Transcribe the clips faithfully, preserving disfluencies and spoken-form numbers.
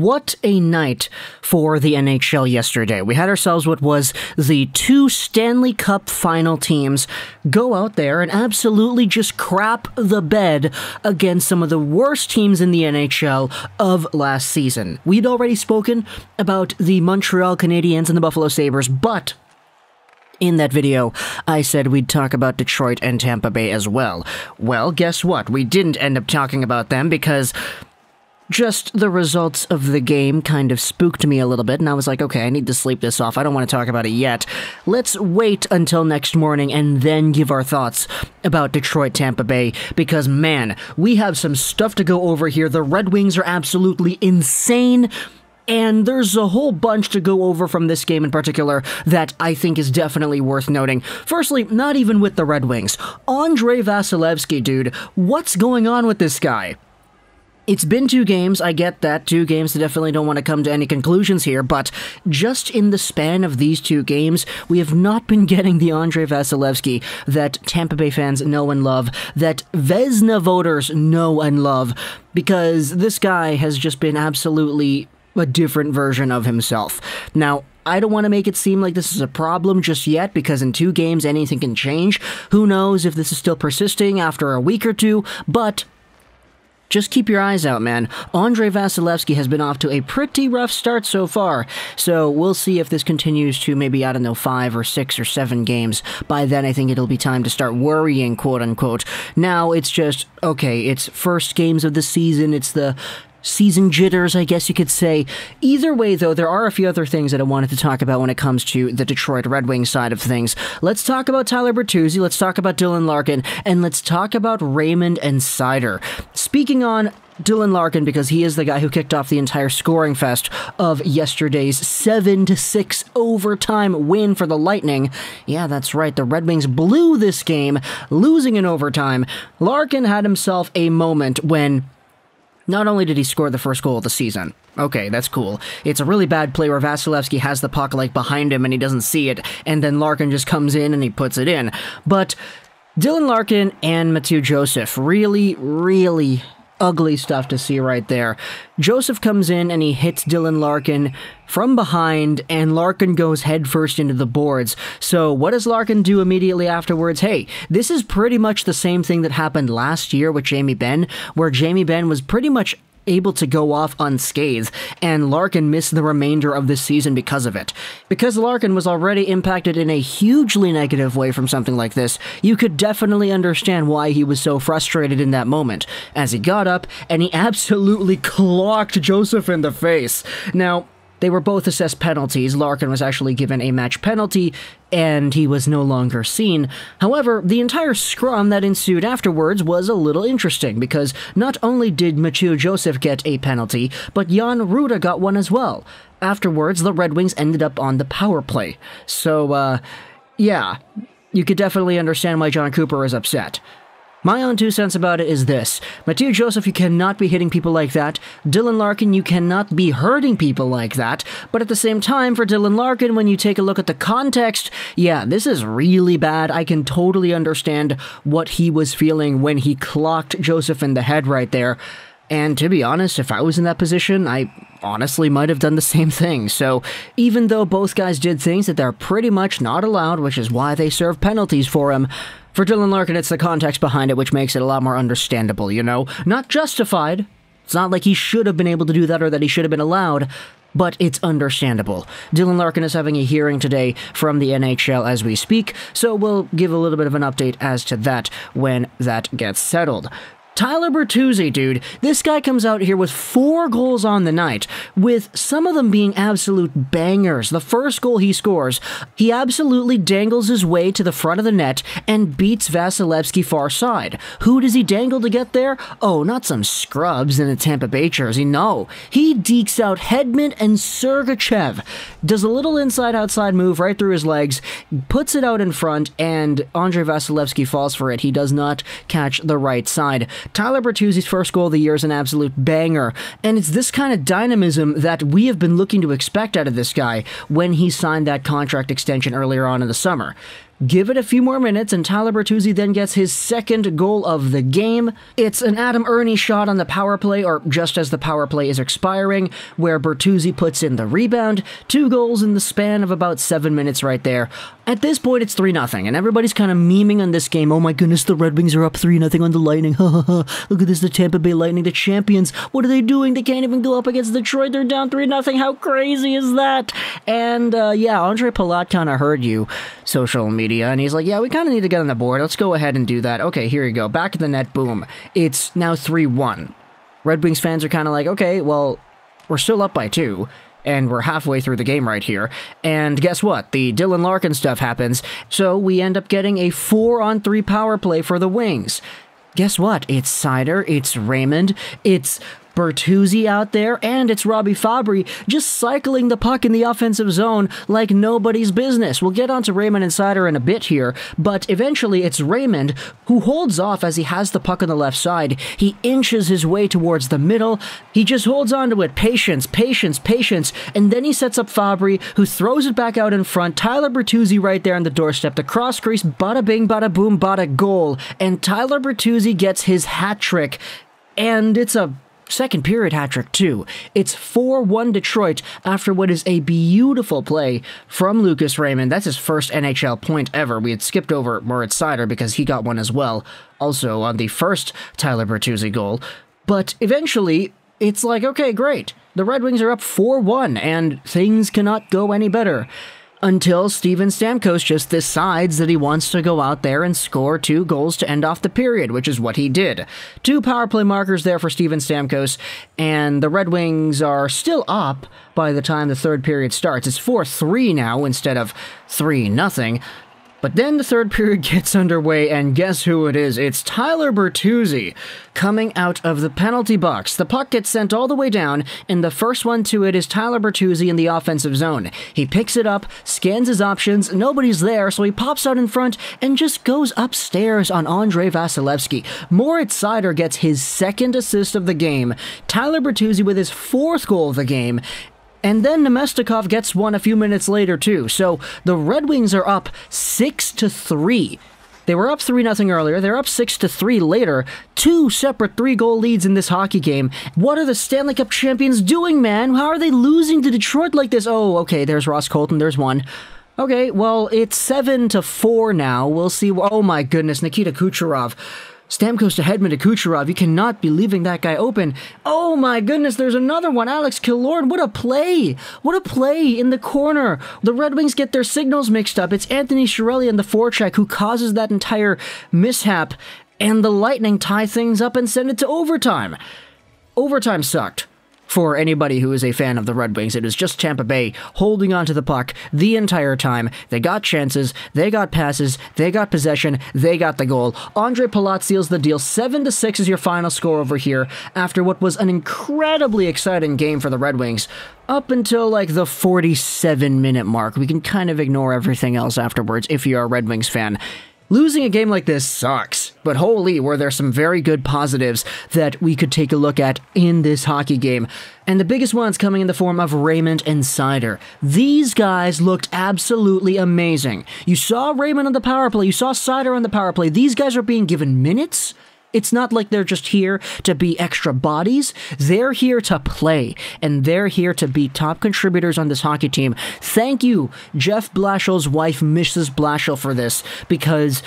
What a night for the N H L yesterday. We had ourselves what was the two Stanley Cup final teams go out there and absolutely just crap the bed against some of the worst teams in the N H L of last season. We'd already spoken about the Montreal Canadiens and the Buffalo Sabres, but in that video, I said we'd talk about Detroit and Tampa Bay as well. Well, guess what? We didn't end up talking about them because just the results of the game kind of spooked me a little bit, and I was like, okay, I need to sleep this off. I don't want to talk about it yet. Let's wait until next morning and then give our thoughts about Detroit, Tampa Bay, because, man, we have some stuff to go over here. The Red Wings are absolutely insane, and there's a whole bunch to go over from this game in particular that I think is definitely worth noting. Firstly, not even with the Red Wings. Ondrej Vasilevskiy, dude, what's going on with this guy? It's been two games, I get that, two games, I definitely don't want to come to any conclusions here, but just in the span of these two games, we have not been getting the Ondrej Vasilevskiy that Tampa Bay fans know and love, that Vezina voters know and love, because this guy has just been absolutely a different version of himself. Now, I don't want to make it seem like this is a problem just yet, because in two games, anything can change. Who knows if this is still persisting after a week or two, but just keep your eyes out, man. Ondrej Vasilevskiy has been off to a pretty rough start so far, so we'll see if this continues to maybe, I don't know, five or six or seven games. By then, I think it'll be time to start worrying, quote-unquote. Now, it's just, okay, it's first games of the season, it's the season jitters, I guess you could say. Either way, though, there are a few other things that I wanted to talk about when it comes to the Detroit Red Wings side of things. Let's talk about Tyler Bertuzzi, let's talk about Dylan Larkin, and let's talk about Raymond and Seider. Speaking on Dylan Larkin, because he is the guy who kicked off the entire scoring fest of yesterday's seven to six overtime win for the Lightning. Yeah, that's right, the Red Wings blew this game, losing in overtime. Larkin had himself a moment when not only did he score the first goal of the season, okay, that's cool. It's a really bad play where Vasilevskiy has the puck like behind him and he doesn't see it, and then Larkin just comes in and he puts it in. But Dylan Larkin and Mathieu Joseph, really, really ugly stuff to see right there. Joseph comes in and he hits Dylan Larkin from behind, and Larkin goes headfirst into the boards. So what does Larkin do immediately afterwards? Hey, this is pretty much the same thing that happened last year with Jamie Benn, where Jamie Benn was pretty much able to go off unscathed, and Larkin missed the remainder of this season because of it. Because Larkin was already impacted in a hugely negative way from something like this, you could definitely understand why he was so frustrated in that moment, as he got up and he absolutely clocked Joseph in the face. Now, they were both assessed penalties. Larkin was actually given a match penalty, and he was no longer seen. However, the entire scrum that ensued afterwards was a little interesting, because not only did Mathieu Joseph get a penalty, but Jan Rutta got one as well. Afterwards, the Red Wings ended up on the power play. So, uh, yeah, you could definitely understand why John Cooper is upset. My own two cents about it is this. Mathieu Joseph, you cannot be hitting people like that. Dylan Larkin, you cannot be hurting people like that. But at the same time, for Dylan Larkin, when you take a look at the context, yeah, this is really bad. I can totally understand what he was feeling when he clocked Joseph in the head right there. And to be honest, if I was in that position, I honestly might have done the same thing. So even though both guys did things that they're pretty much not allowed, which is why they serve penalties for him, for Dylan Larkin, it's the context behind it which makes it a lot more understandable, you know? Not justified. It's not like he should have been able to do that or that he should have been allowed, but it's understandable. Dylan Larkin is having a hearing today from the N H L as we speak, so we'll give a little bit of an update as to that when that gets settled. Tyler Bertuzzi, dude, this guy comes out here with four goals on the night, with some of them being absolute bangers. The first goal he scores, he absolutely dangles his way to the front of the net and beats Vasilevskiy far side. Who does he dangle to get there? Oh, not some scrubs in a Tampa Bay jersey, no. He dekes out Hedman and Sergachev, does a little inside-outside move right through his legs, puts it out in front, and Ondrej Vasilevskiy falls for it. He does not catch the right side. Tyler Bertuzzi's first goal of the year is an absolute banger, and it's this kind of dynamism that we have been looking to expect out of this guy when he signed that contract extension earlier on in the summer. Give it a few more minutes, and Tyler Bertuzzi then gets his second goal of the game. It's an Adam Erne shot on the power play, or just as the power play is expiring, where Bertuzzi puts in the rebound. Two goals in the span of about seven minutes right there. At this point, it's three nothing, and everybody's kind of memeing on this game. Oh my goodness, the Red Wings are up three nothing on the Lightning. Ha ha ha. Look at this, the Tampa Bay Lightning, the champions. What are they doing? They can't even go up against Detroit. They're down three nothing. How crazy is that? And, uh, yeah, Ondrej Palat kind of heard you, social media. And he's like, yeah, we kind of need to get on the board. Let's go ahead and do that. Okay, here you go. Back of the net. Boom. It's now three one. Red Wings fans are kind of like, okay, well, we're still up by two. And we're halfway through the game right here. And guess what? The Dylan Larkin stuff happens. So we end up getting a four on three power play for the Wings. Guess what? It's Seider. It's Raymond. It's Bertuzzi out there, and it's Robby Fabbri just cycling the puck in the offensive zone like nobody's business. We'll get onto Raymond and Seider in a bit here, but eventually it's Raymond who holds off as he has the puck on the left side. He inches his way towards the middle. He just holds onto it. Patience, patience, patience. And then he sets up Fabbri, who throws it back out in front. Tyler Bertuzzi right there on the doorstep. The cross crease, bada bing, bada boom, bada goal. And Tyler Bertuzzi gets his hat trick, and it's a second period hat trick too. It's four one Detroit after what is a beautiful play from Lucas Raymond. That's his first N H L point ever. We had skipped over Moritz Seider because he got one as well, also on the first Tyler Bertuzzi goal. But eventually, it's like, okay, great. The Red Wings are up four one, and things cannot go any better. Until Steven Stamkos just decides that he wants to go out there and score two goals to end off the period, which is what he did. Two power play markers there for Steven Stamkos, and the Red Wings are still up by the time the third period starts. It's four three now instead of three nothing. But then the third period gets underway, and guess who it is? It's Tyler Bertuzzi coming out of the penalty box. The puck gets sent all the way down, and the first one to it is Tyler Bertuzzi in the offensive zone. He picks it up, scans his options, nobody's there, so he pops out in front and just goes upstairs on Andrei Vasilevskiy. Moritz Seider gets his second assist of the game, Tyler Bertuzzi with his fourth goal of the game, and then Nemeth gets one a few minutes later, too. So the Red Wings are up six to three. They were up three nothing earlier. They're up six to three later. Two separate three-goal leads in this hockey game. What are the Stanley Cup champions doing, man? How are they losing to Detroit like this? Oh, okay, there's Ross Colton. There's one. Okay, well, it's seven to four now. We'll see. Oh, my goodness. Nikita Kucherov. Stamkos to Hedman to Kucherov. You cannot be leaving that guy open. Oh my goodness, there's another one. Alex Killorn, what a play. What a play in the corner. The Red Wings get their signals mixed up. It's Anthony Shirelli on the forecheck who causes that entire mishap. And the Lightning tie things up and send it to overtime. Overtime sucked. For anybody who is a fan of the Red Wings, it was just Tampa Bay holding onto the puck the entire time. They got chances, they got passes, they got possession, they got the goal. Ondrej Palat seals the deal. seven to six is your final score over here after what was an incredibly exciting game for the Red Wings up until like the forty-seven minute mark. We can kind of ignore everything else afterwards if you're a Red Wings fan. Losing a game like this sucks, but holy, were there some very good positives that we could take a look at in this hockey game. And the biggest one's coming in the form of Raymond and Seider. These guys looked absolutely amazing. You saw Raymond on the power play, you saw Seider on the power play. These guys are being given minutes. It's not like they're just here to be extra bodies. They're here to play, and they're here to be top contributors on this hockey team. Thank you, Jeff Blashill's wife, Missus Blashill, for this, because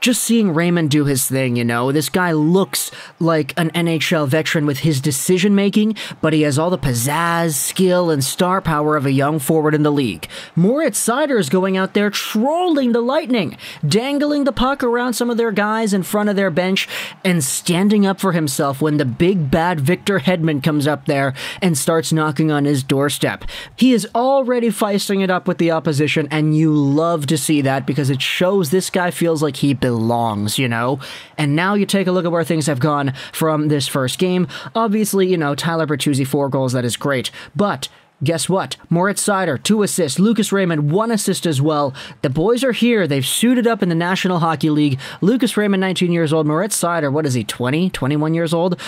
just seeing Raymond do his thing, you know, this guy looks like an N H L veteran with his decision-making, but he has all the pizzazz, skill, and star power of a young forward in the league. Moritz Seider is going out there trolling the Lightning, dangling the puck around some of their guys in front of their bench, and standing up for himself when the big bad Victor Hedman comes up there and starts knocking on his doorstep. He is already feisting it up with the opposition, and you love to see that because it shows this guy feels like he belongs, you know? And now you take a look at where things have gone from this first game. Obviously, you know, Tyler Bertuzzi, four goals, that is great. But guess what? Moritz Seider, two assists. Lucas Raymond, one assist as well. The boys are here. They've suited up in the National Hockey League. Lucas Raymond, nineteen years old. Moritz Seider, what is he, twenty? twenty-one years old?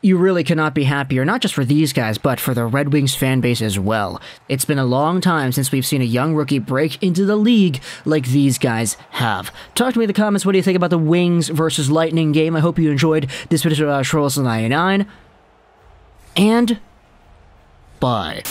you really cannot be happier, not just for these guys, but for the Red Wings fan base as well. It's been a long time since we've seen a young rookie break into the league like these guys have. Talk to me in the comments, what do you think about the Wings versus Lightning game? I hope you enjoyed this video about legorocks ninety-nine, and bye.